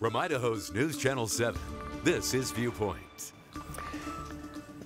From Idaho's News Channel 7, this is Viewpoint.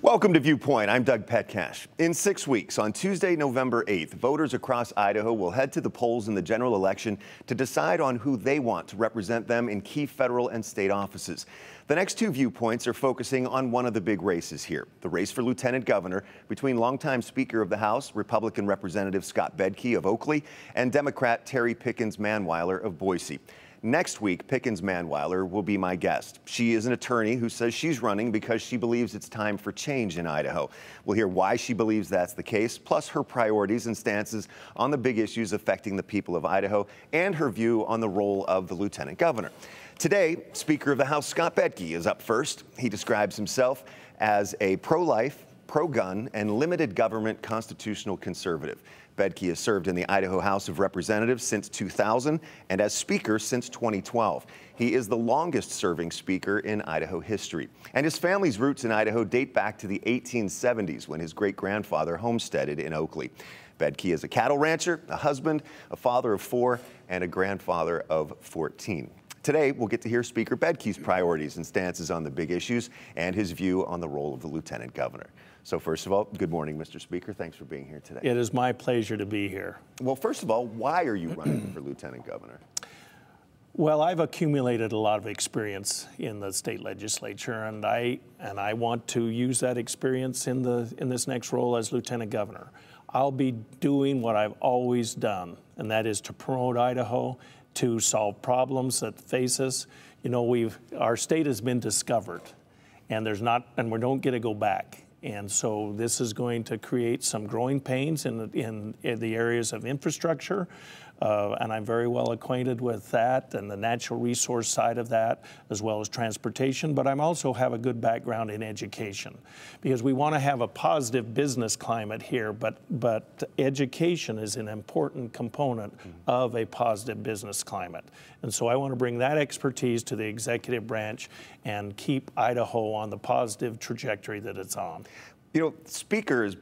Welcome to Viewpoint. I'm Doug Petcash. In 6 weeks, on Tuesday, November 8th, voters across Idaho will head to the polls in the general election to decide on who they want to represent them in key federal and state offices. The next two viewpoints are focusing on one of the big races here, the race for lieutenant governor between longtime Speaker of the House, Republican Representative Scott Bedke of Oakley, and Democrat Terri Pickens Manweiler of Boise. Next week, Pickens Manweiler will be my guest. She is an attorney who says she's running because she believes it's time for change in Idaho. We'll hear why she believes that's the case, plus her priorities and stances on the big issues affecting the people of Idaho and her view on the role of the lieutenant governor. Today, Speaker of the House Scott Bedke is up first. He describes himself as a pro-life, pro-gun, and limited government constitutional conservative. Bedke has served in the Idaho House of Representatives since 2000 and as Speaker since 2012. He is the longest-serving Speaker in Idaho history. And his family's roots in Idaho date back to the 1870s when his great-grandfather homesteaded in Oakley. Bedke is a cattle rancher, a husband, a father of 4, and a grandfather of 14. Today, we'll get to hear Speaker Bedke's priorities and stances on the big issues and his view on the role of the lieutenant governor. So first of all, good morning, Mr. Speaker. Thanks for being here today. It is my pleasure to be here. Well, first of all, why are you running for lieutenant governor? Well, I've accumulated a lot of experience in the state legislature, and I want to use that experience in this next role as lieutenant governor. I'll be doing what I've always done, and that is to promote Idaho, to solve problems that face us. You know, our state has been discovered, and we don't get to go back. And so this is going to create some growing pains in the areas of infrastructure, and I'm very well acquainted with that and the natural resource side of that, as well as transportation. But I also have a good background in education, because we want to have a positive business climate here, but education is an important component of a positive business climate. And so I want to bring that expertise to the executive branch and keep Idaho on the positive trajectory that it's on. You know, Speaker is,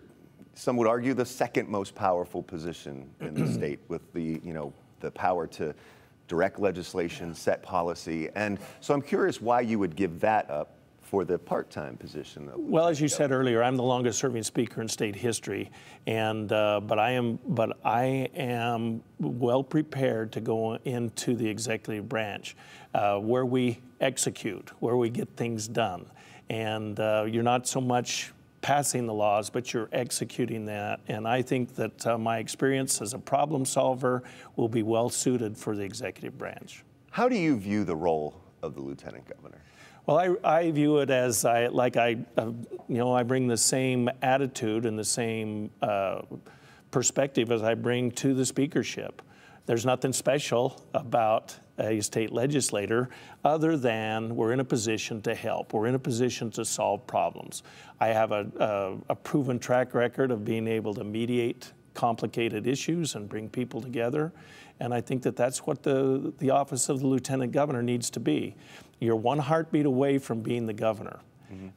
some would argue, the second most powerful position in the state, with the power to direct legislation, set policy. And so I'm curious why you would give that up for the part-time position. Well, as you said earlier, I'm the longest-serving Speaker in state history, and but I am well prepared to go into the executive branch, where we execute, where we get things done, and you're not so much passing the laws, but you're executing that. And I think that my experience as a problem solver will be well suited for the executive branch. How do you view the role of the lieutenant governor? Well, I view it as I bring the same attitude and the same perspective as I bring to the speakership. There's nothing special about a state legislator other than we're in a position to help. We're in a position to solve problems. I have a proven track record of being able to mediate complicated issues and bring people together. And I think that that's what the office of the lieutenant governor needs to be. You're one heartbeat away from being the governor. Mm-hmm.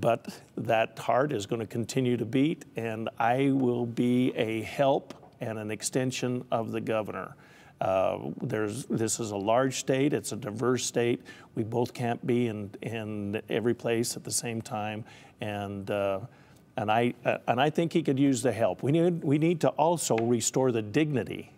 But that heart is going to continue to beat, and I will be a help and an extension of the governor. This is a large state, it's a diverse state. We both can't be in every place at the same time. And I think he could use the help. We need to also restore the dignity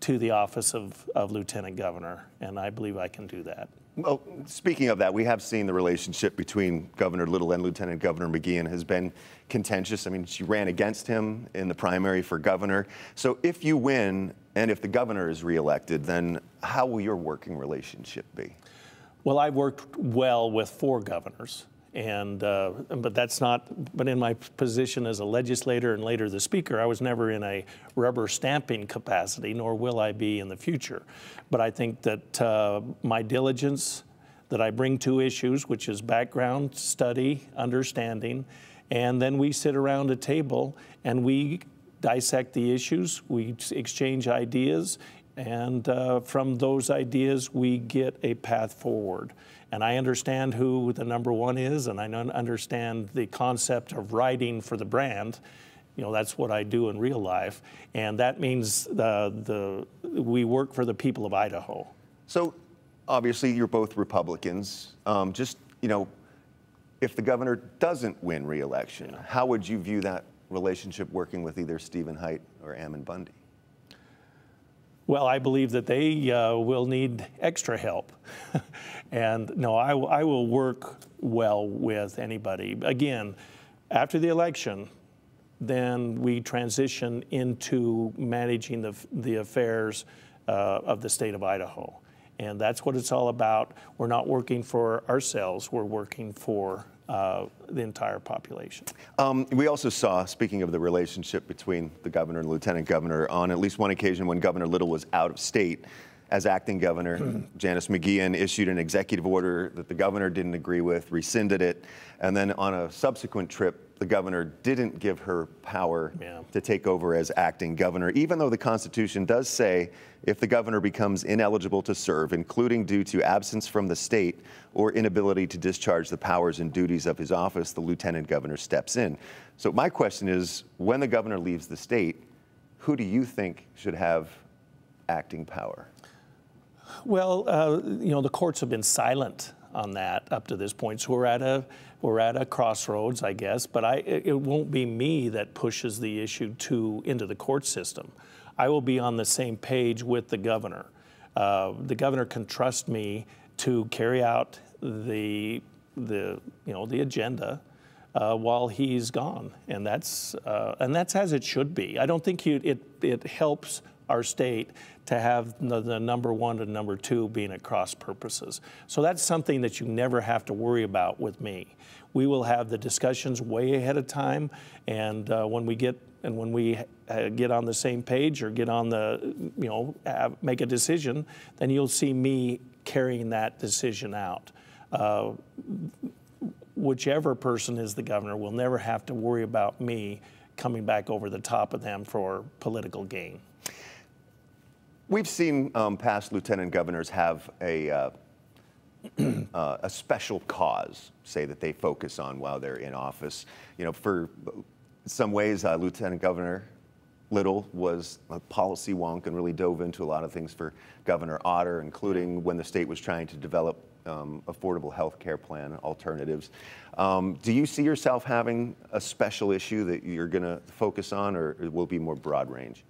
to the office of lieutenant governor, and I believe I can do that. Well, speaking of that, we have seen the relationship between Governor Little and Lieutenant Governor McGeachin has been contentious. I mean, she ran against him in the primary for governor. So if you win and if the governor is reelected, then how will your working relationship be? Well, I've worked well with 4 governors. And but in my position as a legislator and later the speaker, I was never in a rubber stamping capacity, nor will I be in the future. But I think that my diligence that I bring to issues, which is background, study, understanding, and then we sit around a table and we dissect the issues, we exchange ideas, and from those ideas we get a path forward. And I understand who the #1 is, and I understand the concept of writing for the brand. You know, that's what I do in real life, and that means we work for the people of Idaho. So obviously you're both Republicans. Just, you know, if the governor doesn't win re-election, how would you view that relationship working with either Stephen Height or Ammon Bundy? Well, I believe that they will need extra help. And no, I will work well with anybody. Again, after the election, then we transition into managing the affairs of the state of Idaho. And that's what it's all about. We're not working for ourselves, we're working for the entire population. We also saw, speaking of the relationship between the governor and lieutenant governor, on at least one occasion when Governor Little was out of state as acting governor, Janice McGeachin issued an executive order that the governor didn't agree with, rescinded it, and then on a subsequent trip, the governor didn't give her power to take over as acting governor, even though the Constitution does say if the governor becomes ineligible to serve, including due to absence from the state or inability to discharge the powers and duties of his office, the lieutenant governor steps in. So my question is, when the governor leaves the state, who do you think should have acting power? Well, you know, the courts have been silent on that up to this point, so we're at a crossroads, I guess. But it won't be me that pushes the issue into the court system. I will be on the same page with the governor. The governor can trust me to carry out the agenda while he's gone, and that's as it should be. I don't think it helps our state to have the number one and number two being at cross purposes. So that's something that you never have to worry about with me. We will have the discussions way ahead of time, and when we get on the same page or get on the, you know, make a decision, then you'll see me carrying that decision out. Whichever person is the governor will never have to worry about me coming back over the top of them for political gain. We've seen past lieutenant governors have a special cause, say, that they focus on while they're in office. You know, for some ways, Lieutenant Governor Little was a policy wonk and really dove into a lot of things for Governor Otter, including when the state was trying to develop affordable health care plan alternatives. Do you see yourself having a special issue that you're going to focus on, or it will be more broad range?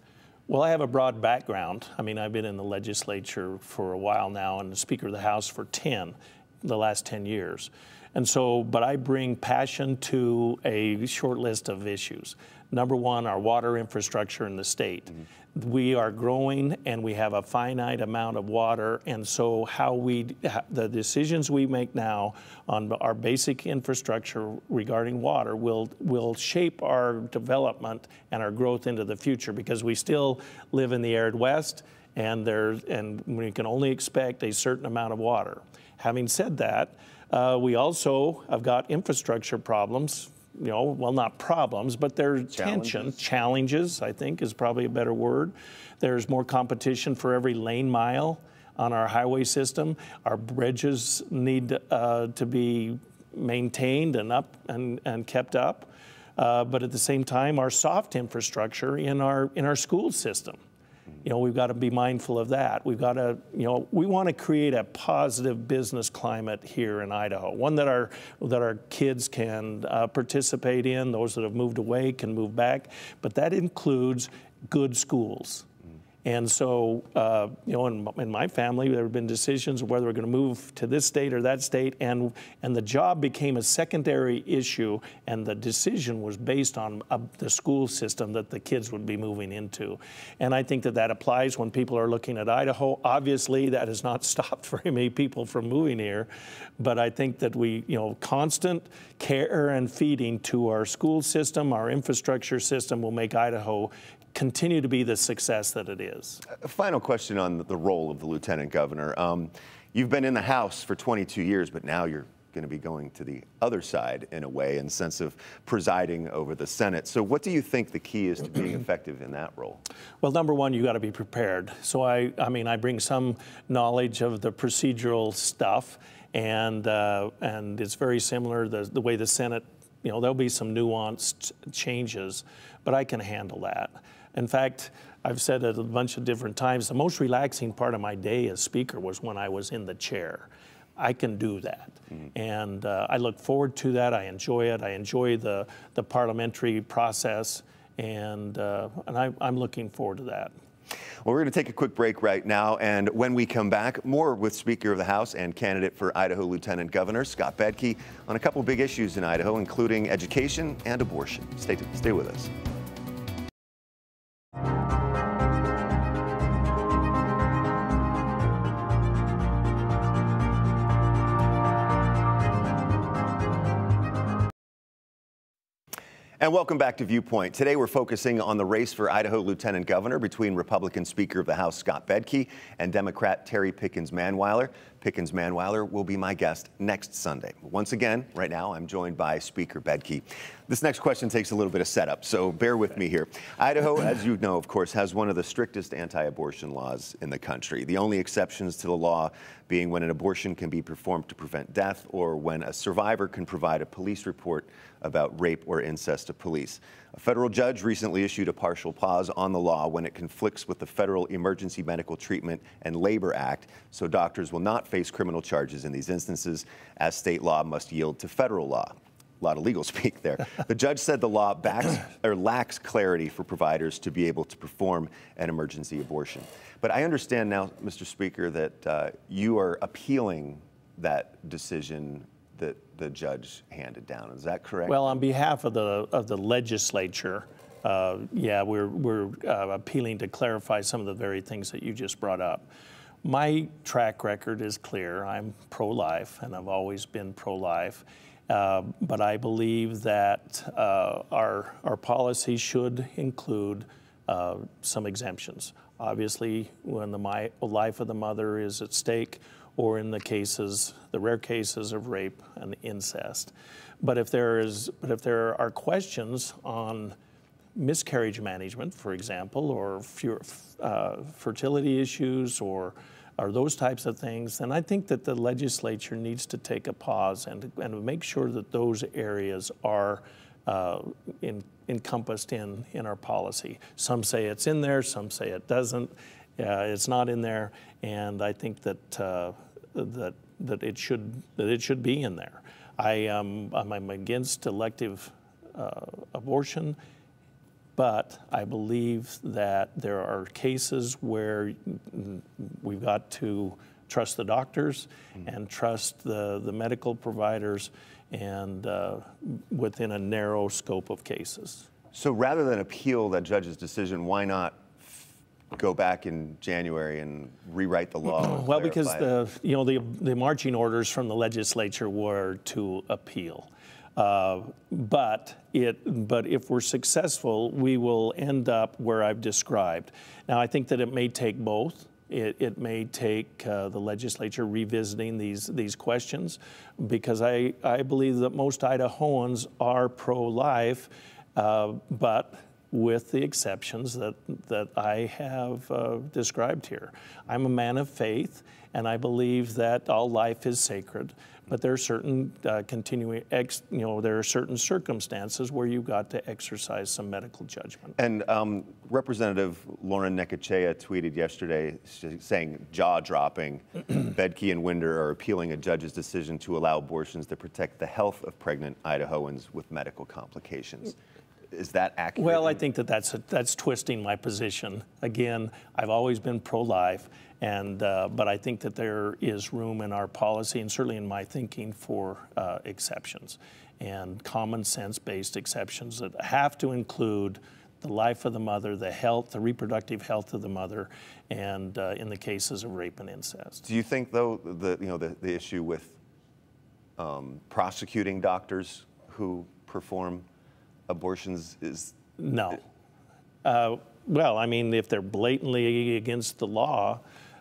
Well, I have a broad background. I mean, I've been in the legislature for a while now and the Speaker of the House for the last 10 years. And so, but I bring passion to a short list of issues. Number one, our water infrastructure in the state. Mm-hmm. We are growing and we have a finite amount of water. And so the decisions we make now on our basic infrastructure regarding water will shape our development and our growth into the future, because we still live in the arid West and we can only expect a certain amount of water. Having said that, we also have got infrastructure problems, you know, well, not problems, but there's tension. Challenges, I think, is probably a better word. There's more competition for every lane mile on our highway system. Our bridges need to be maintained and up and kept up. But at the same time, our soft infrastructure in our school system, you know, we've got to be mindful of that. We've got to, you know, we want to create a positive business climate here in Idaho, one that our kids can participate in. Those that have moved away can move back, but that includes good schools. And so, you know, in my family, there have been decisions of whether we're going to move to this state or that state, and the job became a secondary issue, and the decision was based on the school system that the kids would be moving into. And I think that applies when people are looking at Idaho. Obviously, that has not stopped very many people from moving here, but I think that we, you know, constant care and feeding to our school system, our infrastructure system, will make Idaho continue to be the success that it is. A final question on the role of the lieutenant governor. You've been in the House for 22 years, but now you're going to be going to the other side in a way, in the sense of presiding over the Senate. So what do you think the key is to being effective in that role? Well, number one, you got to be prepared. So I mean, I bring some knowledge of the procedural stuff, and it's very similar the way the Senate, you know, there'll be some nuanced changes, but I can handle that. In fact, I've said it a bunch of different times, the most relaxing part of my day as speaker was when I was in the chair. I can do that. Mm-hmm. And I look forward to that. I enjoy it. I enjoy the parliamentary process. And I'm looking forward to that. Well, we're going to take a quick break right now, and when we come back, more with Speaker of the House and candidate for Idaho Lieutenant Governor Scott Bedke on a couple big issues in Idaho, including education and abortion. Stay with us. And welcome back to Viewpoint. Today we're focusing on the race for Idaho Lieutenant Governor between Republican Speaker of the House Scott Bedke and Democrat Terri Pickens Manweiler. Pickens Manweiler will be my guest next Sunday. Once again, right now I'm joined by Speaker Bedke. This next question takes a little bit of setup, so bear with me here. Idaho, as you know, of course, has one of the strictest anti-abortion laws in the country. The only exceptions to the law being when an abortion can be performed to prevent death or when a survivor can provide a police report about rape or incest to police. A federal judge recently issued a partial pause on the law when it conflicts with the Federal Emergency Medical Treatment and Labor Act, so doctors will not face criminal charges in these instances, as state law must yield to federal law. A lot of legal speak there. The judge said the law lacks clarity for providers to be able to perform an emergency abortion. But I understand now, Mr. Speaker, that you are appealing that decision that the judge handed down. Is that correct? Well, on behalf of the legislature, yeah, we're appealing to clarify some of the very things that you just brought up. My track record is clear. I'm pro-life, and I've always been pro-life. But I believe that our policy should include some exemptions. Obviously, when the life of the mother is at stake, or in the rare cases of rape and incest. But if there are questions on miscarriage management, for example, or fertility issues, or those types of things, then I think that the legislature needs to take a pause and make sure that those areas are encompassed in our policy. Some say it's in there, some say it doesn't. It's not in there, and I think that it should be in there. I'm against elective abortion, but I believe that there are cases where we've got to trust the doctors and trust the medical providers, and within a narrow scope of cases. So rather than appeal that judge's decision, why not go back in January and rewrite the law? Well, because the marching orders from the legislature were to appeal, but if we're successful, we will end up where I've described. Now, I think that it may take both. It may take the legislature revisiting these questions, because I believe that most Idahoans are pro-life, but with the exceptions that I have described here. I'm a man of faith, and I believe that all life is sacred. But there are certain certain circumstances where you've got to exercise some medical judgment. And Representative Lauren Nekachea tweeted yesterday saying, jaw-dropping, Bedke and Winder are appealing a judge's decision to allow abortions that protect the health of pregnant Idahoans with medical complications. Is that accurate? Well, I think that that's twisting my position. Again, I've always been pro-life, and but I think that there is room in our policy, and certainly in my thinking, for exceptions and common sense-based exceptions that have to include the life of the mother, the health, the reproductive health of the mother, and in the cases of rape and incest. Do you think, though, the issue with prosecuting doctors who perform abortions is... No. Well, I mean, if they're blatantly against the law,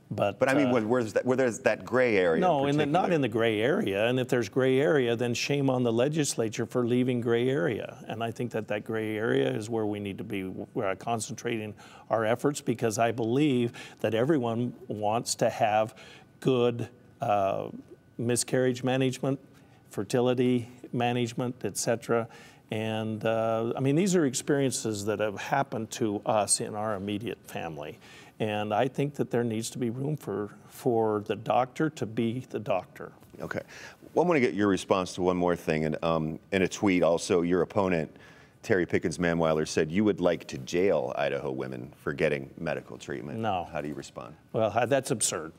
but I mean, where there's that gray area. No, and not in the gray area. And if there's gray area, then shame on the legislature for leaving gray area. And I think that that gray area is where we need to be concentrating our efforts, because I believe that everyone wants to have good miscarriage management, fertility management, etc. And I mean, these are experiences that have happened to us in our immediate family. And I think that there needs to be room for the doctor to be the doctor. Okay. Well, I want to get your response to one more thing. And in a tweet also, your opponent, Terri Pickens Manweiler, said you would like to jail Idaho women for getting medical treatment. No. How do you respond? Well, that's absurd.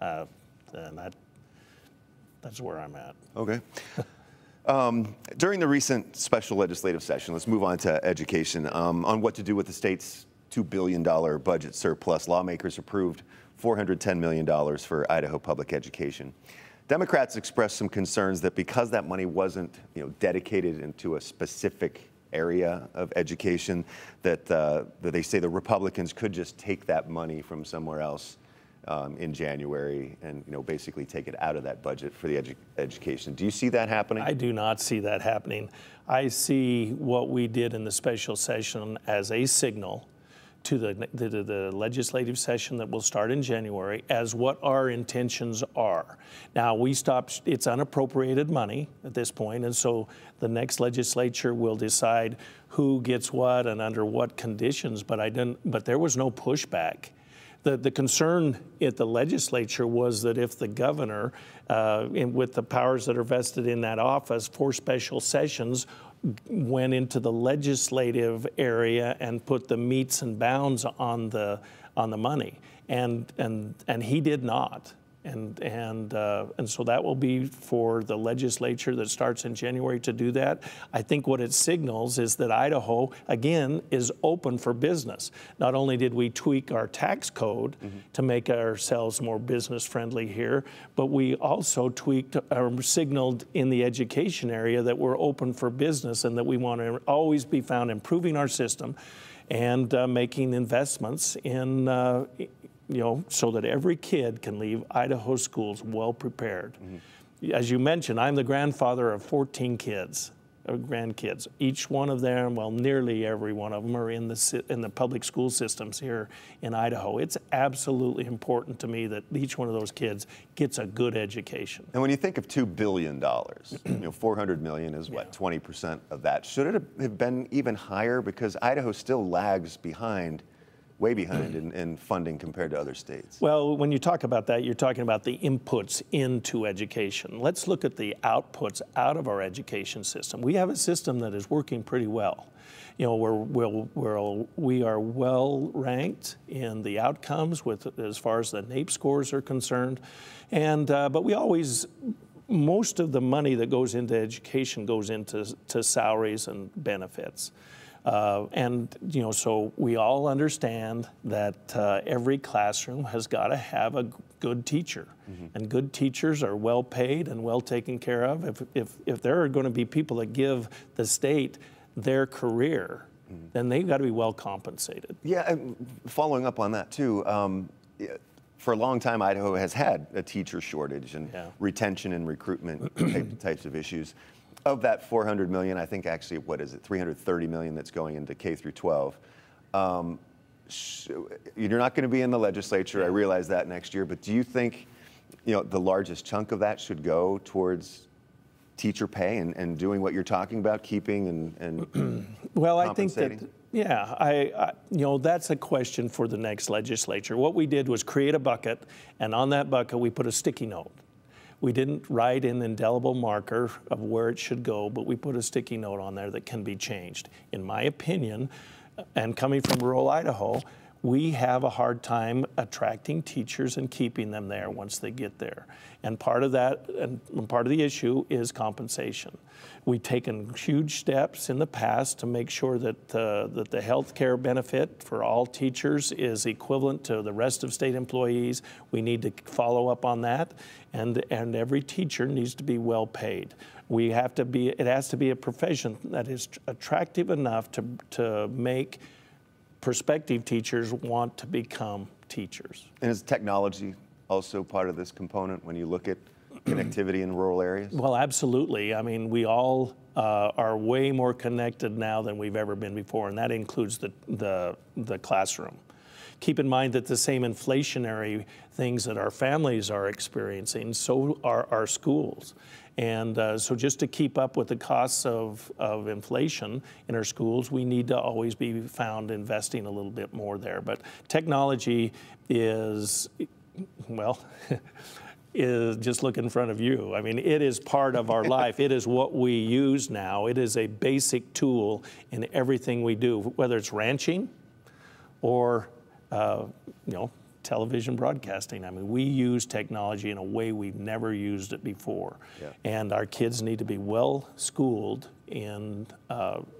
And that's where I'm at. Okay. During the recent special legislative session, let's move on to education, on what to do with the state's $2 billion budget surplus. Lawmakers approved $410 million for Idaho public education. Democrats expressed some concerns that because that money wasn't, dedicated into a specific area of education, that, that they say the Republicans could just take that money from somewhere else in January and, basically take it out of that budget for the education. Do you see that happening? I do not see that happening. I see what we did in the special session as a signal to the legislative session that will start in January as what our intentions are. Now, we stopped, it's unappropriated money at this point, and so the next legislature will decide who gets what and under what conditions, but there was no pushback. The concern at the legislature was that if the governor, with the powers that are vested in that office for special sessions, went into the legislative area and put the metes and bounds on the money, and he did not, and so that will be for the legislature that starts in January to do that. I think what it signals is that Idaho again is open for business. Not only did we tweak our tax code to make ourselves more business friendly here, but we also tweaked or signaled in the education area that we're open for business and that we want to always be found improving our system and making investments in so that every kid can leave Idaho schools well prepared. As you mentioned, I'm the grandfather of 14 kids, or grandkids. Each one of them, well, nearly every one of them are in the public school systems here in Idaho. It's absolutely important to me that each one of those kids gets a good education. And when you think of $2 billion, $400 million is what, 20% of that. Should it have been even higher? Because Idaho still lags behind, way behind in funding compared to other states. Well, when you talk about that, you're talking about the inputs into education. Let's look at the outputs out of our education system. We have a system that is working pretty well. We are well ranked in the outcomes with as far as the NAEP scores are concerned, and but we always. Most of the money that goes into education goes into salaries and benefits. So we all understand that every classroom has got to have a good teacher. And good teachers are well paid and well taken care of. If there are going to be people that give the state their career, then they've got to be well compensated. Yeah, and following up on that too, for a long time, Idaho has had a teacher shortage and retention and recruitment types of issues. Of that 400 million, I think actually, what is it, 330 million that's going into K through 12. You're not going to be in the legislature. I realize that next year, but do you think, the largest chunk of that should go towards teacher pay and doing what you're talking about, keeping and well, I think that. Yeah, I that's a question for the next legislature. What we did was create a bucket, and on that bucket we put a sticky note. We didn't write an indelible marker of where it should go, but we put a sticky note on there that can be changed. In my opinion, and coming from rural Idaho, we have a hard time attracting teachers and keeping them there once they get there. And part of that, and part of the issue is compensation. We've taken huge steps in the past to make sure that, that the health care benefit for all teachers is equivalent to the rest of state employees. We need to follow up on that, and every teacher needs to be well paid. We have to be, it has to be a profession that is attractive enough to make prospective teachers want to become teachers. And is technology also part of this component when you look at connectivity in rural areas? Well, absolutely. I mean, we all are way more connected now than we've ever been before, and that includes the classroom. Keep in mind that the same inflationary things that our families are experiencing, so are our schools. And so just to keep up with the costs of inflation in our schools, we need to always be found investing a little bit more there. But technology is, well, is just look in front of you. I mean, it is part of our life. It is what we use now. It is a basic tool in everything we do, whether it's ranching or, you know, television broadcasting. I mean, we use technology in a way we've never used it before. Yeah. And our kids need to be well schooled in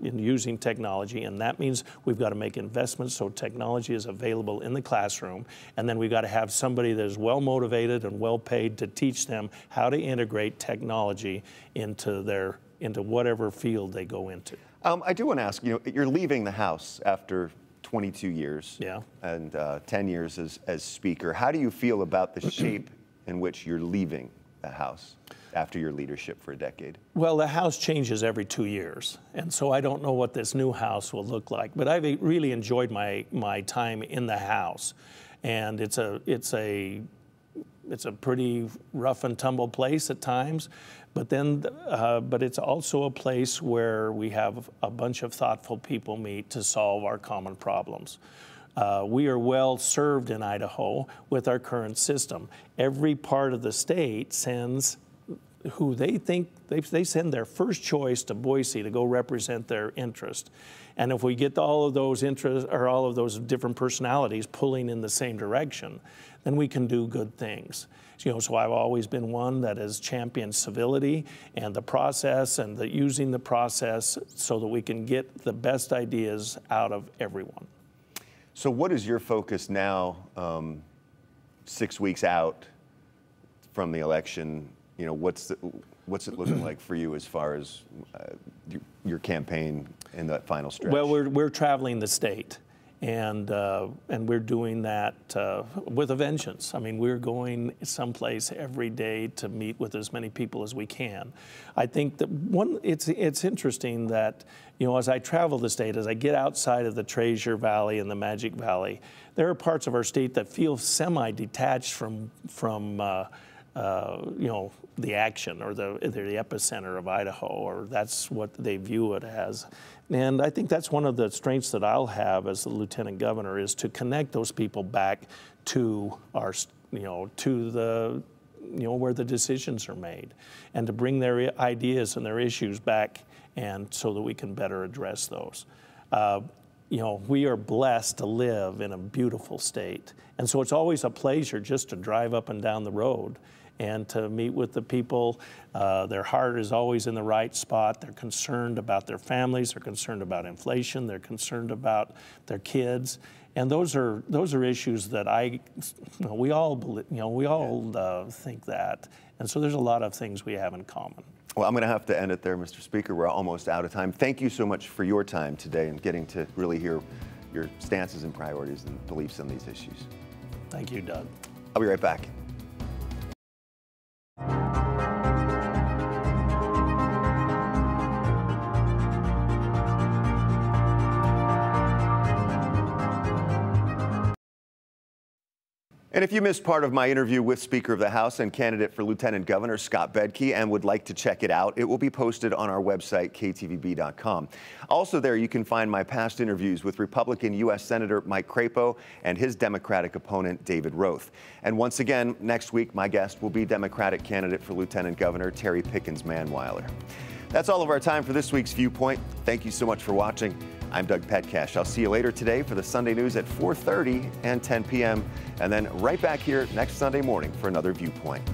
using technology, and that means we've got to make investments so technology is available in the classroom, and then we've got to have somebody that is well motivated and well paid to teach them how to integrate technology into their whatever field they go into. I do want to ask, you know, you're leaving the House after 22 years, yeah, and 10 years as Speaker. How do you feel about the shape in which you're leaving the House after your leadership for a decade? Well, the House changes every 2 years, and so I don't know what this new House will look like. But I've really enjoyed my time in the House, and it's a pretty rough and tumble place at times, but then, but it's also a place where we have a bunch of thoughtful people meet to solve our common problems. We are well served in Idaho with our current system. Every part of the state sends who they think, they send their first choice to Boise to go represent their interest. And if we get all of those interests, or all of those different personalities pulling in the same direction, then we can do good things. You know, so I've always been one that has championed civility and the process, and the using the process so that we can get the best ideas out of everyone. So what is your focus now, 6 weeks out from the election? You know, what's it looking like for you as far as your campaign in that final stretch? Well, we're traveling the state, and we're doing that with a vengeance. I mean, we're going someplace every day to meet with as many people as we can. I think that it's interesting that, you know, as I travel the state, as I get outside of the Treasure Valley and the Magic Valley, there are parts of our state that feel semi-detached from you know, the action, or the epicenter of Idaho, or that's what they view it as. And I think that's one of the strengths that I'll have as the Lieutenant Governor, is to connect those people back to our, you know, to the, you know, where the decisions are made, and to bring their ideas and their issues back, and so that we can better address those. You know, we are blessed to live in a beautiful state, and so it's always a pleasure just to drive up and down the road and to meet with the people. Their heart is always in the right spot. They're concerned about their families. They're concerned about inflation. They're concerned about their kids. And those are issues that we all believe, you know, we all think that. And so there's a lot of things we have in common. Well, I'm going to have to end it there, Mr. Speaker. We're almost out of time. Thank you so much for your time today and getting to really hear your stances and priorities and beliefs on these issues. Thank you, Doug. I'll be right back. And if you missed part of my interview with Speaker of the House and candidate for Lieutenant Governor Scott Bedke and would like to check it out, it will be posted on our website, ktvb.com. Also there, you can find my past interviews with Republican U.S. Senator Mike Crapo and his Democratic opponent, David Roth. And once again, next week, my guest will be Democratic candidate for Lieutenant Governor Terri Pickens Manweiler. That's all of our time for this week's Viewpoint. Thank you so much for watching. I'm Doug Petcash. I'll see you later today for the Sunday news at 4:30 and 10 p.m. and then right back here next Sunday morning for another Viewpoint.